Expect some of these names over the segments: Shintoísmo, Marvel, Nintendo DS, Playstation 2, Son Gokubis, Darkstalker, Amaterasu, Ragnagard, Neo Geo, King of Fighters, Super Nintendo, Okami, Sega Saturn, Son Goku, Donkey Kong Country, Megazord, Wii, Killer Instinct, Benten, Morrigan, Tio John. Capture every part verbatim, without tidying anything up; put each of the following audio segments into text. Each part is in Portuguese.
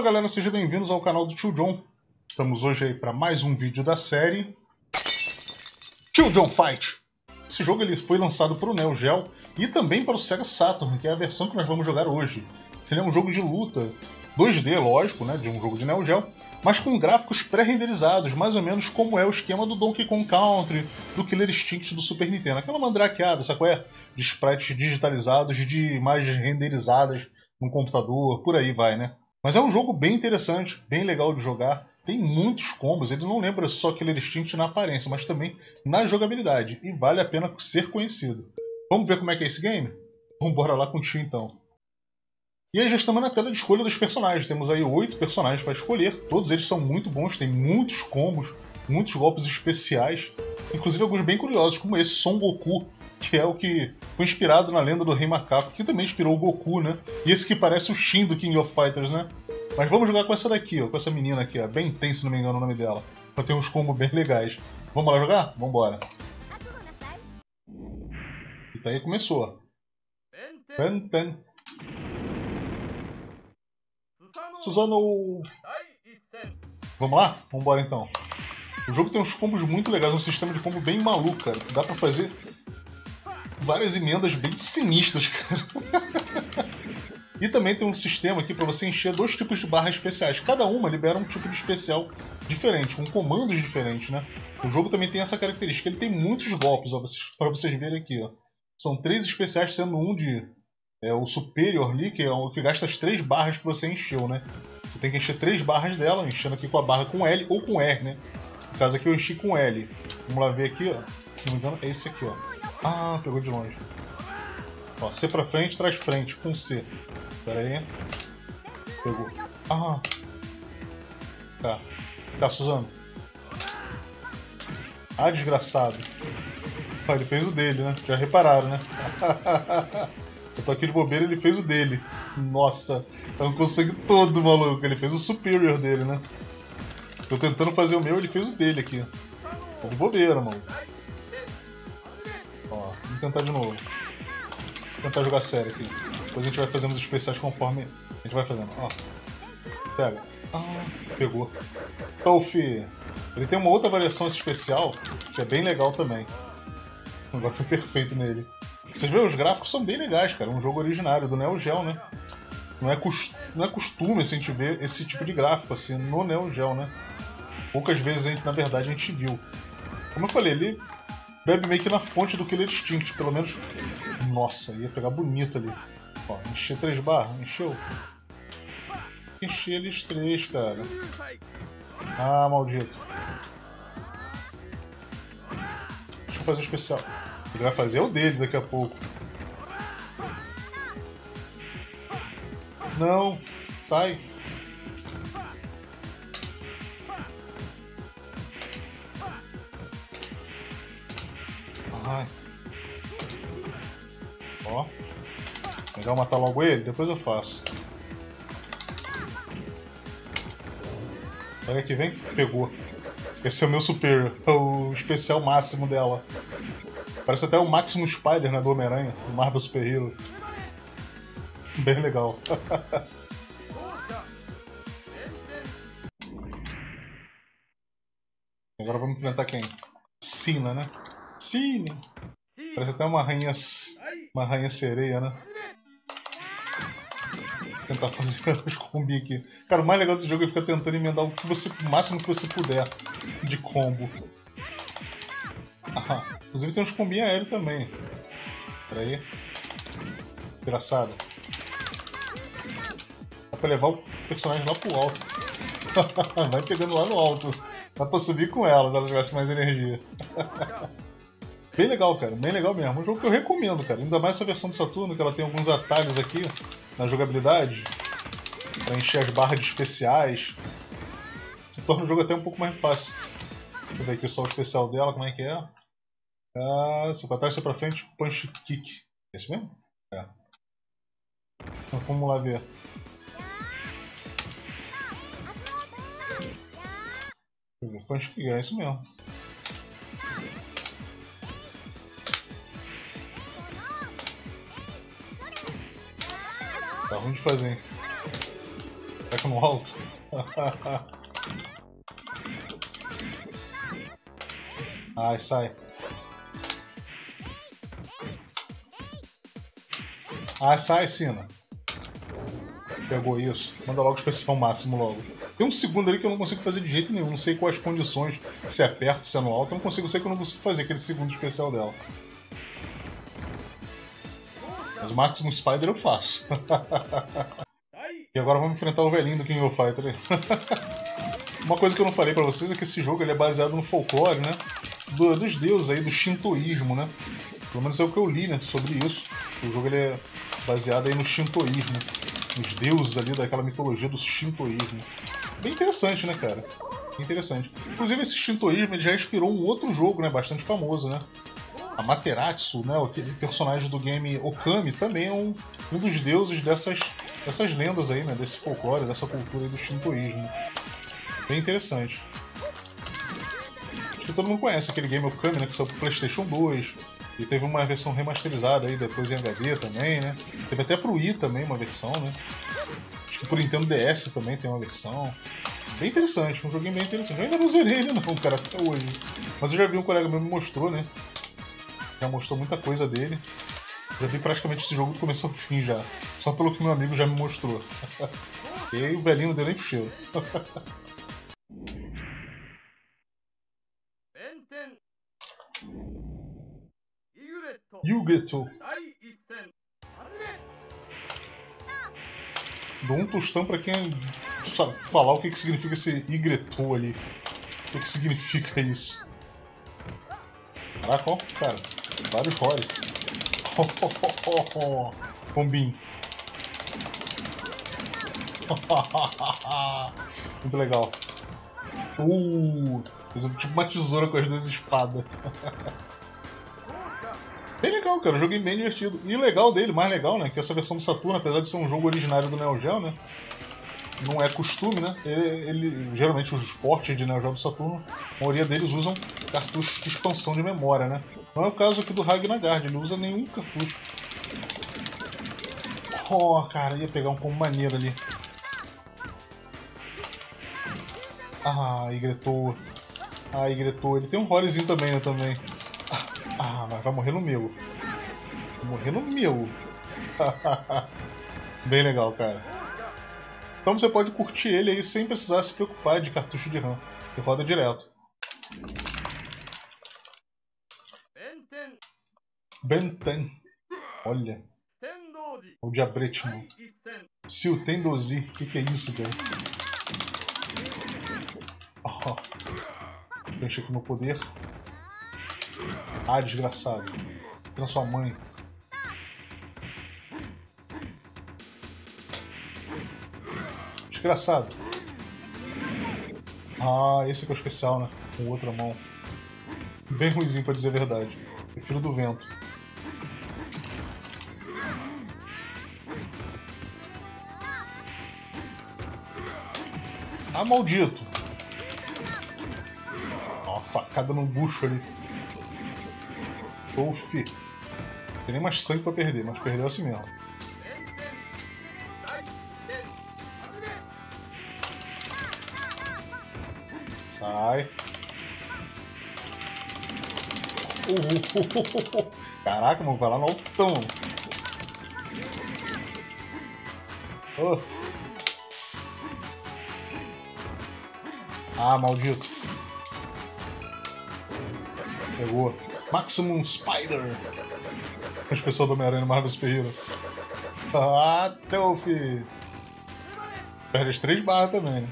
Fala galera, sejam bem-vindos ao canal do Tio John. Estamos hoje aí para mais um vídeo da série Tio John Fight. Esse jogo ele foi lançado para o Neo Geo e também para o Sega Saturn, que é a versão que nós vamos jogar hoje. Ele é um jogo de luta dois D, lógico, né, de um jogo de Neo Geo, mas com gráficos pré-renderizados, mais ou menos como é o esquema do Donkey Kong Country, do Killer Instinct do Super Nintendo. Aquela mandraqueada, sabe qual é? De sprites digitalizados, de imagens renderizadas no computador, por aí vai, né? Mas é um jogo bem interessante, bem legal de jogar, tem muitos combos, ele não lembra só Killer Instinct na aparência, mas também na jogabilidade, e vale a pena ser conhecido. Vamos ver como é que é esse game? Vamos bora lá com o tio então. E aí já estamos na tela de escolha dos personagens, temos aí oito personagens para escolher, todos eles são muito bons, tem muitos combos, muitos golpes especiais, inclusive alguns bem curiosos, como esse Son Goku, que é o que foi inspirado na lenda do Rei Macaco, que também inspirou o Goku, né? E esse que parece o Shin do King of Fighters, né? Mas vamos jogar com essa daqui, ó, com essa menina aqui, ó, bem tem, se não me engano o nome dela, pra ter uns combos bem legais. Vamos lá jogar? Vambora! E daí começou, Benten. Suzano! Vamos lá? Vambora então. O jogo tem uns combos muito legais, um sistema de combo bem maluco, cara. Dá pra fazer várias emendas bem sinistras, cara. E também tem um sistema aqui pra você encher dois tipos de barras especiais. Cada uma libera um tipo de especial diferente, com comandos diferentes, né? O jogo também tem essa característica. Ele tem muitos golpes, ó, pra vocês verem aqui, ó. São três especiais, sendo um de... É o Superior ali, que é o que gasta as três barras que você encheu, né? Você tem que encher três barras dela, enchendo aqui com a barra com L ou com R, né? No caso aqui eu enchi com L. Vamos lá ver aqui, ó. Se não me engano, é esse aqui, ó. Ah, pegou de longe. Ó, C pra frente, traz frente, com C. Pera aí. Pegou. Ah. Tá. Tá, Suzano. Ah, desgraçado. Ah, ele fez o dele, né? Já repararam, né? Eu tô aqui de bobeira, ele fez o dele. Nossa, eu não consigo todo, maluco. Ele fez o superior dele, né? Tô tentando fazer o meu, ele fez o dele aqui. Tô de bobeira, mano. Ó, vamos tentar de novo. Vou tentar jogar sério aqui. Depois a gente vai fazendo os especiais conforme a gente vai fazendo. Ó, pega. Ah, pegou. Tolfi. Ele tem uma outra variação especial que é bem legal também. Agora foi perfeito nele. Vocês veem, os gráficos são bem legais, cara. É um jogo originário do Neo Geo, né? Não é, cost... não é costume assim, a gente ver esse tipo de gráfico assim no Neo Geo, né? Poucas vezes, a gente, na verdade, a gente viu. Como eu falei, ele bebe meio que na fonte do Killer Instinct, pelo menos... Nossa, ia pegar bonito ali. Ó, encher três barras, encheu? Encher eles três, cara. Ah, maldito. Deixa eu fazer um especial. Ele vai fazer o dele daqui a pouco. Não! Sai! Ai. Ó. Legal matar logo ele, depois eu faço. Pega aqui, vem. Pegou. Esse é o meu superior. É o especial máximo dela. Parece até o Maximum Spider, né, do Homem-Aranha, do Marvel Super Hero. Bem legal. Agora vamos enfrentar quem? Sina, né? Sina! Parece até uma rainha, uma rainha sereia, né? Vou tentar fazer os combi aqui. Cara, o mais legal desse jogo é ficar tentando emendar o, que você, o máximo que você puder de combo. Ah, inclusive tem uns combinhos aéreos também. Pera aí. Engraçada. Dá pra levar o personagem lá pro alto. Vai pegando lá no alto. Dá pra subir com ela se ela tivesse mais energia. Bem legal, cara. Bem legal mesmo. Um jogo que eu recomendo, cara. Ainda mais essa versão do Saturno, que ela tem alguns atalhos aqui na jogabilidade. Pra encher as barras de especiais. Que torna o jogo até um pouco mais fácil. Deixa eu ver aqui só o especial dela, como é que é? Ah, se pra trás, se pra frente, punch kick. É isso mesmo? É. Então vamos lá ver. Deixa eu ver, punch kick, é isso mesmo. Tá ruim de fazer, hein? Será boneco no alto. Ai, sai. Ai, sai, Sina. Pegou isso. Manda logo a expressão máximo logo. Tem um segundo ali que eu não consigo fazer de jeito nenhum. Não sei quais condições, se é perto, se é no alto. Eu não consigo, eu sei que eu não consigo fazer aquele segundo especial dela. Mas o Maximus Spider eu faço. E agora vamos enfrentar o velhinho do King of Fighters. Uma coisa que eu não falei pra vocês é que esse jogo ele é baseado no folclore, né? Do, dos deuses aí, do Shintoísmo, né? Pelo menos é o que eu li, né, sobre isso. O jogo ele é baseado aí no Shintoísmo. Os deuses ali daquela mitologia do Shintoísmo. Bem interessante, né, cara? Bem interessante. Inclusive esse Shintoísmo ele já inspirou um outro jogo, né? Bastante famoso, né? Amaterasu, né, aquele personagem do game Okami, também é um, um dos deuses dessas, dessas lendas aí, né, desse folclore, dessa cultura aí do Shintoísmo. Bem interessante. Acho que todo mundo conhece aquele game Okami, né, que saiu pro Playstation dois, e teve uma versão remasterizada aí depois em H D também, né, teve até pro Wii também uma versão, né, acho que pro Nintendo D S também tem uma versão. Bem interessante, um joguinho bem interessante. Eu ainda não zerei ele não, cara, até hoje, mas eu já vi um colega meu me mostrou, né. Já mostrou muita coisa dele. Já vi praticamente esse jogo do começo ao fim já. Só pelo que meu amigo já me mostrou. E aí o velhinho não deu nem pro cheiro. Yugeto. Dou um tostão pra quem sabe falar o que, que significa esse Yugeto ali. O que, que significa isso? Caraca, ó, cara. Vários roles. Oh, oh, oh, oh, oh. Combinho. Muito legal. Uh, tipo uma tesoura com as duas espadas. Bem legal, cara. Um jogo bem divertido. E o legal dele, mais legal, né? Que essa versão do Saturn, apesar de ser um jogo originário do Neo Geo, né? Não é costume, né? Ele, ele, geralmente os portes de Neo Geo do Saturno, a maioria deles usam cartuchos de expansão de memória, né? Não é o caso aqui do Ragnagard, ele não usa nenhum cartucho. Oh, cara, ia pegar um combo maneiro ali. Ah, Igretou. Ah, Igretou. Ele tem um rolezinho também, né? Também. Ah, ah, mas vai morrer no meu. Vai morrer no meu. Bem legal, cara. Então você pode curtir ele aí sem precisar se preocupar de cartucho de RAM, que roda direto. Benten. Olha. O diabrete, mano. Sio Tendozi. O que, que é isso, cara? Ó. Oh. Deixa aqui o meu poder. Ah, desgraçado. Tira sua mãe. Desgraçado. Ah, esse aqui é o especial, né? Com outra mão. Bem ruimzinho, pra dizer a verdade. Prefiro do vento. Ah, maldito! Ó, uma facada no bucho ali. Uff. Não tem nem mais sangue pra perder, mas perdeu assim mesmo. Sai. Uh, uh, uh, uh, uh. Caraca, mano, vai lá no altão. Oh. Ah, maldito. Pegou. Maximum Spider. A expressão do Homem-Aranha no Marvel Super Hero. Ah, teu filho. Perde as três barras também, né?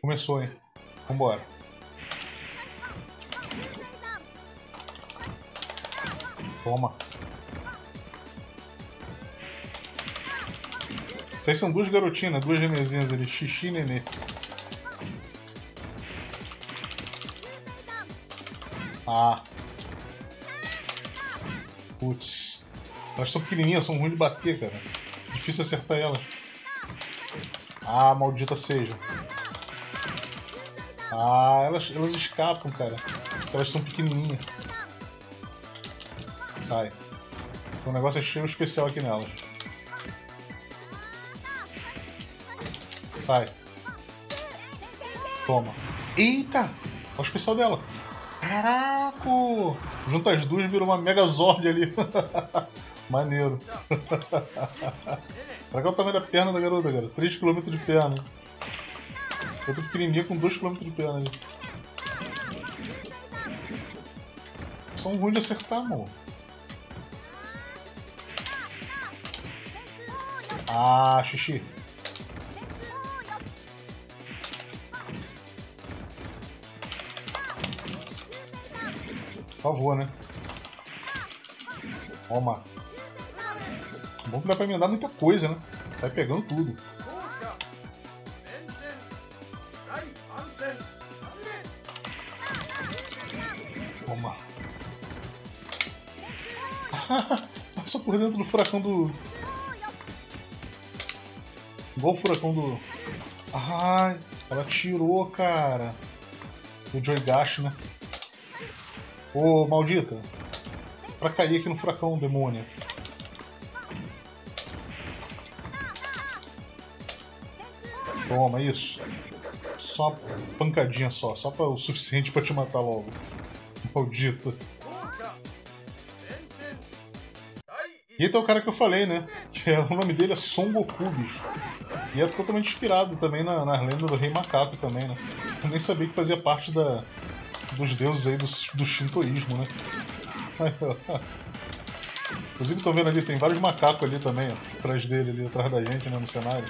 Começou, hein? Vambora. Toma. Isso aí são duas garotinhas, duas gemezinhas ali. Xixi e nenê. Ah. Putz. Elas são pequenininhas, são ruins de bater, cara. Difícil acertar elas. Ah, maldita seja. Ah, elas, elas escapam, cara. Elas são pequenininhas. Sai. O negócio é cheio especial aqui nelas. Sai. Toma. Eita! Olha o especial dela. Caraca! Junta as duas, virou uma Megazord ali. Maneiro. Caraca, o tamanho da perna da garota, cara. três quilômetros de perna. Outra pequenininha com dois quilômetros de perna ali. São ruins de acertar, amor. Ah, xixi. Por favor, né? Toma. Bom que dá pra emendar muita coisa, né? Sai pegando tudo. Toma. Passou por dentro do furacão do... Igual o furacão do... Ai, ela tirou, cara. Do Joygashi, né? Ô, maldita, pra cair aqui no furacão, demônia. Toma, isso. Só uma pancadinha só, só pra, o suficiente pra te matar logo. Maldita. E até o cara que eu falei, né? Que é, o nome dele é Son Gokubis. E é totalmente inspirado também na, na lenda do Rei Macaco também, né? Eu nem sabia que fazia parte da... dos deuses aí do, do Shintoísmo, né? Inclusive estão vendo ali, tem vários macacos ali também, ó, atrás dele, ali atrás da gente, né, no cenário.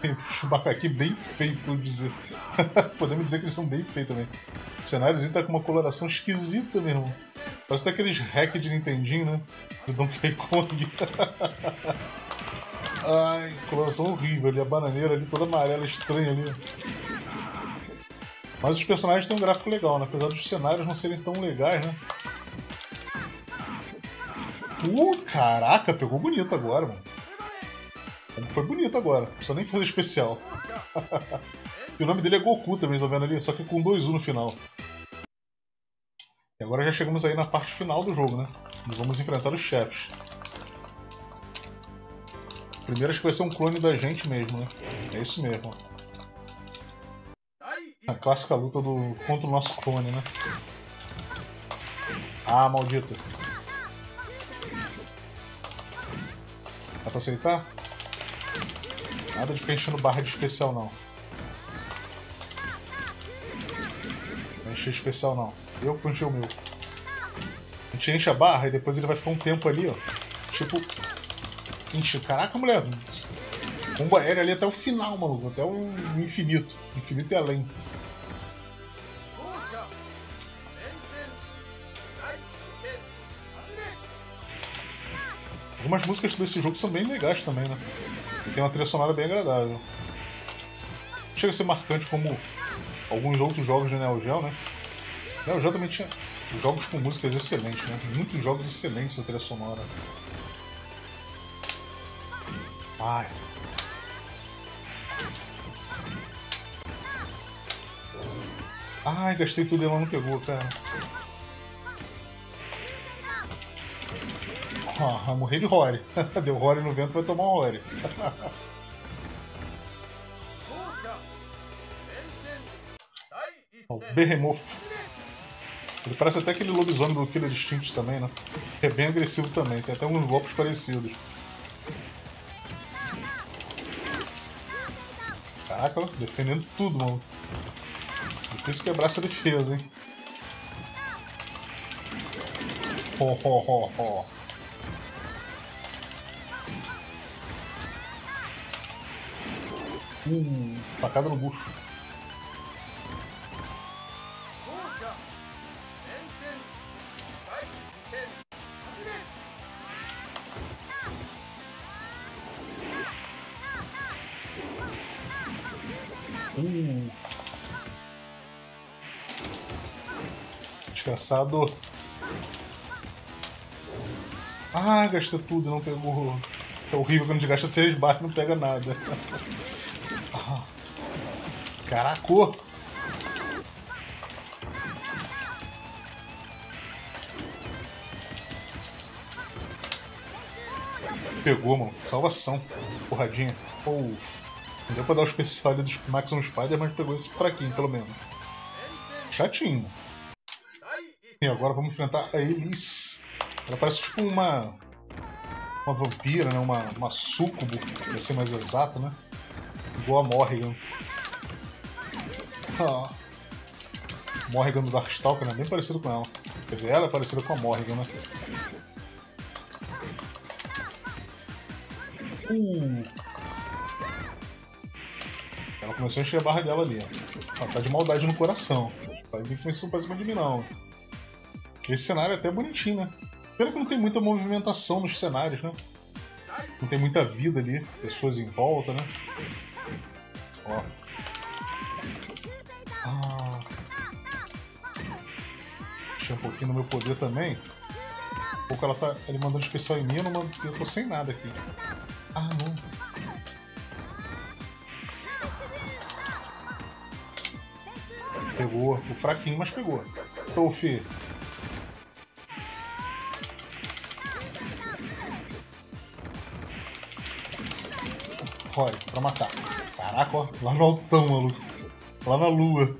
Tem um macaquinho bem feio, podemos dizer. Podemos dizer que eles são bem feios também. O cenáriozinho tá com uma coloração esquisita mesmo. Parece até aqueles hack de Nintendinho, né? Do Donkey Kong. Ai, coloração horrível ali, a bananeira ali toda amarela, estranha ali, ó. Mas os personagens têm um gráfico legal, né? Apesar dos cenários não serem tão legais, né? Uh, caraca, pegou bonito agora, mano. Foi bonito agora, não precisa nem fazer especial. E o nome dele é Goku também, estão vendo ali? Só que com dois U no final. E agora já chegamos aí na parte final do jogo, né? Nós vamos enfrentar os chefes. Primeiro acho que vai ser um clone da gente mesmo, né? É isso mesmo, ó. A clássica luta do... contra o nosso clone, né? Ah, maldita. Dá pra aceitar? Nada de ficar enchendo barra de especial, não. Não encher especial, não. Eu vou encher o meu. A gente enche a barra e depois ele vai ficar um tempo ali, ó. Tipo... Enche. Caraca, mulher! Bomba aérea ali até o final, maluco. Até o infinito. Infinito e além. Algumas músicas desse jogo são bem legais também, né? E tem uma trilha sonora bem agradável. Chega a ser marcante como alguns outros jogos de Neo Geo, né? Neo Geo também tinha jogos com músicas excelentes, né? Muitos jogos excelentes da trilha sonora. Ai. Ai, gastei tudo e ela não pegou, cara. Ah, morri de Rory. Deu Rory no vento, vai tomar um Rory. O Behemoth. Ele parece até aquele lobisomem do Killer Instinct também, né? É bem agressivo também, tem até uns golpes parecidos. Caraca, defendendo tudo, mano. Difícil quebrar essa defesa, hein? Ho, ho, ho, ho. Hum, facada no bucho. Hum. Desgraçado. Ah, gastou tudo e não pegou. É horrível quando a gente gasta três barras e não pega nada. Ah. Caraca! Pegou, mano. Salvação. Porradinha. Oh. Não deu pra dar o especial ali dos Maximum Spider, mas pegou esse fraquinho, pelo menos. Chatinho. E agora vamos enfrentar a Elise. Ela parece tipo uma... Uma vampira, né? Uma, uma sucubo, pra ser mais exato, né? Igual a Morrigan. Ah. Morrigan do Darkstalker, né? Bem parecido com ela. Quer dizer, ela é parecida com a Morrigan, né? Uh. Ela começou a encher a barra dela ali, ó. Ela tá de maldade no coração. Vai vir que isso não faz pra mim, não. Esse cenário é até bonitinho, né? Pena que não tem muita movimentação nos cenários, né? Não tem muita vida ali, pessoas em volta, né? Ó. Ah. Deixa um pouquinho no meu poder também. Um pouco ela tá ele mandando especial em mim, eu, não mando, eu tô sem nada aqui. Ah, não. Pegou. O fraquinho, mas pegou. Tô, fi. Roy, pra matar. Caraca, ó. Lá no altão, maluco. Lá na lua.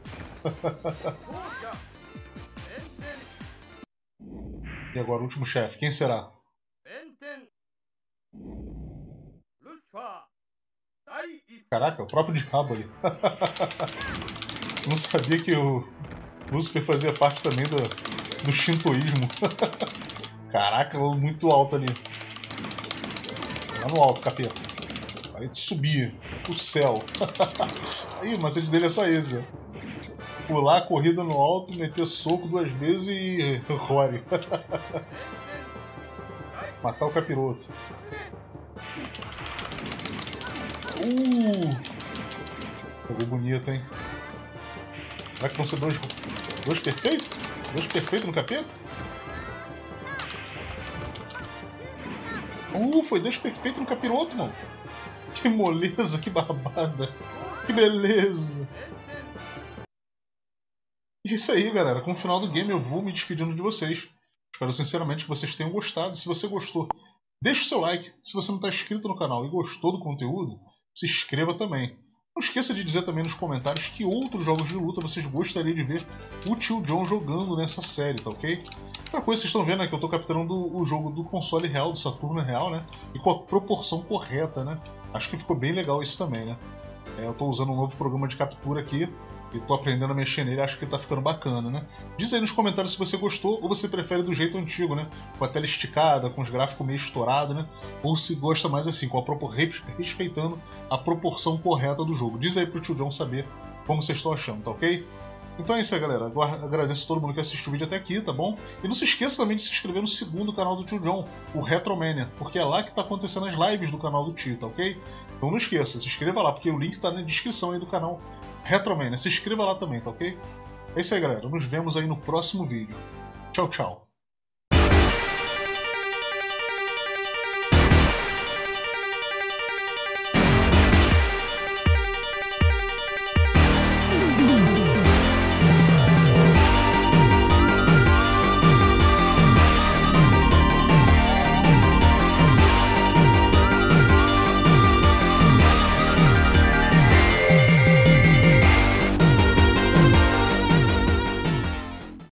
E agora, o último chefe. Quem será? Caraca, o próprio diabo ali. Não sabia que o Lúcifer fazia parte também do, do Shintoísmo. Caraca, muito alto ali. Lá no alto, capeta. Aí tu subia. O céu. Aí o macete dele é só esse. Pular, corrida no alto, meter soco duas vezes e... Rore. Matar o capiroto. Uh! Pegou bonito, hein? Será que vão ser dois, dois perfeitos? Dois perfeitos no capeta? Uh, foi dois perfeitos no capiroto, mano. Que moleza, que barbada. Que beleza. E é isso aí, galera. Com o final do game eu vou me despedindo de vocês. Espero sinceramente que vocês tenham gostado. Se você gostou, deixa o seu like. Se você não está inscrito no canal e gostou do conteúdo, se inscreva também. Não esqueça de dizer também nos comentários que outros jogos de luta vocês gostariam de ver o Tio John jogando nessa série, tá ok? Outra coisa, vocês estão vendo, né, que eu estou capturando o jogo do console real, do Saturno real, né? E com a proporção correta, né? Acho que ficou bem legal isso também, né? É, eu estou usando um novo programa de captura aqui e estou aprendendo a mexer nele, acho que está ficando bacana, né? Diz aí nos comentários se você gostou ou você prefere do jeito antigo, né? Com a tela esticada, com os gráficos meio estourados, né? Ou se gosta mais assim, com a propor... respeitando a proporção correta do jogo. Diz aí pro Tio John saber como vocês estão achando, tá ok? Então é isso aí, galera. Agradeço a todo mundo que assistiu o vídeo até aqui, tá bom? E não se esqueça também de se inscrever no segundo canal do Tio John, o Retromania, porque é lá que tá acontecendo as lives do canal do Tio, tá ok? Então não esqueça, se inscreva lá, porque o link tá na descrição aí do canal Retromania. Se inscreva lá também, tá ok? É isso aí, galera. Nos vemos aí no próximo vídeo. Tchau, tchau.